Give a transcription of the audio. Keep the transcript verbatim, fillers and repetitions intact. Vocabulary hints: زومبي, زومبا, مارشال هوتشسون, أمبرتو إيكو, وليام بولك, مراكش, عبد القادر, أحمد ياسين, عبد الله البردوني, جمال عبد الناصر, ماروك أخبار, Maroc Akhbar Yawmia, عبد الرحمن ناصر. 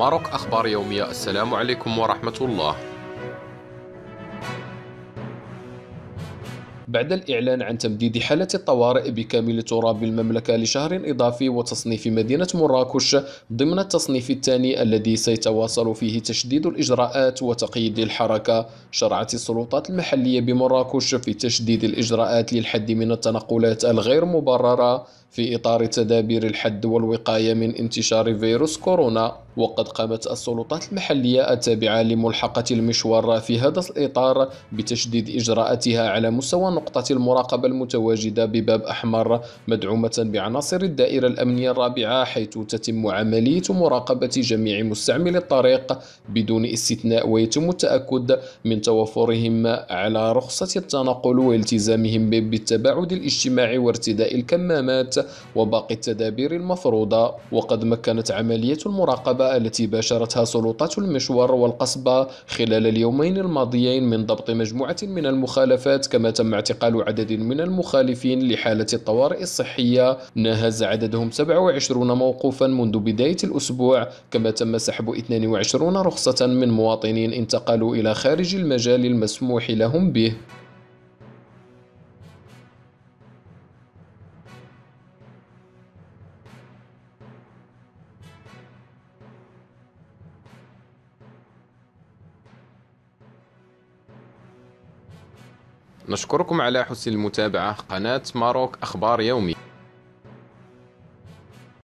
ماروك أخبار يومية. السلام عليكم ورحمة الله. بعد الإعلان عن تمديد حالة الطوارئ بكامل تراب المملكة لشهر إضافي وتصنيف مدينة مراكش ضمن التصنيف الثاني الذي سيتواصل فيه تشديد الإجراءات وتقييد الحركة، شرعت السلطات المحلية بمراكش في تشديد الإجراءات للحد من التنقلات الغير مبررة في إطار تدابير الحد والوقاية من انتشار فيروس كورونا. وقد قامت السلطات المحلية التابعة لملحقة المشوار في هذا الإطار بتشديد إجراءاتها على مستوى نقطة المراقبة المتواجدة بباب أحمر مدعومة بعناصر الدائرة الأمنية الرابعة، حيث تتم عملية مراقبة جميع مستعملي الطريق بدون استثناء، ويتم التأكد من توافرهم على رخصة التنقل والتزامهم بالتباعد الاجتماعي وارتداء الكمامات وباقي التدابير المفروضة. وقد مكنت عملية المراقبة التي باشرتها سلطات المشوار والقصبة خلال اليومين الماضيين من ضبط مجموعة من المخالفات، كما تم اعتقال عدد من المخالفين لحالة الطوارئ الصحية ناهز عددهم سبعة وعشرين موقوفا منذ بداية الأسبوع، كما تم سحب اثنتين وعشرين رخصة من مواطنين انتقلوا إلى خارج المجال المسموح لهم به. نشكركم على حسن المتابعة. قناة ماروك أخبار يومي.